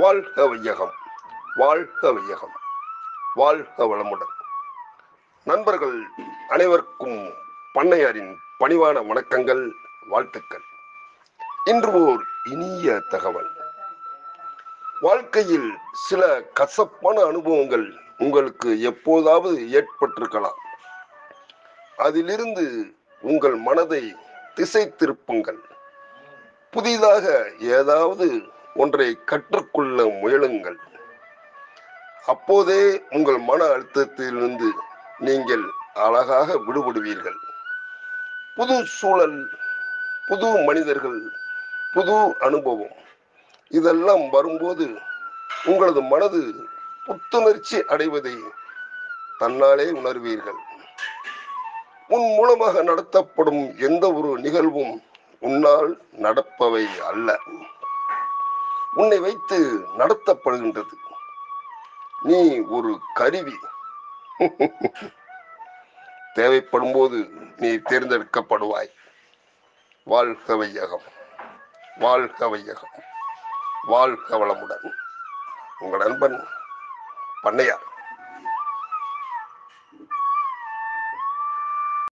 வாழ்க வையகம், வாழ்க வையகம், வாழ்க வளமுடன். நண்பர்கள் அனைவருக்கும் பண்ணையாரின் பணிவான வணக்கங்கள், வாழ்த்துக்கள். இன்று ஓர் இனிய தகவல். வாழ்க்கையில் சில கசப்பான அனுபவங்கள் உங்களுக்கு எப்போதாவது ஏற்பட்டிருக்கலாம். அதிலிருந்து உங்கள் மனதை திசை திருப்புங்கள். புதிதாக ஏதாவது ஒன்றை கற்றுக்கொள்ள முயலுங்கள். அப்போதே உங்கள் மன அழுத்தத்திலிருந்து நீங்கள் அழகாக விடுபடுவீர்கள். புது சூழல், புது மனிதர்கள், புது அனுபவம் இதெல்லாம் வரும்போது உங்களது மனது புத்துணர்ச்சி அடைவதை தன்னாலே உணர்வீர்கள். உன் மூலமாக நடத்தப்படும் எந்த ஒரு நிகழ்வும் உன்னால் நடப்பவை அல்ல, உன்னை வைத்து நடத்தப்படுகின்றது. நீ ஒரு கருவி. தேவைப்படும் போது நீ தேர்ந்தெடுக்கப்படுவாய். வாழ்க வையகம், வாழ்க வையகம், வாழ்க வளமுடன். உங்கள் நண்பன் பண்ணையார்.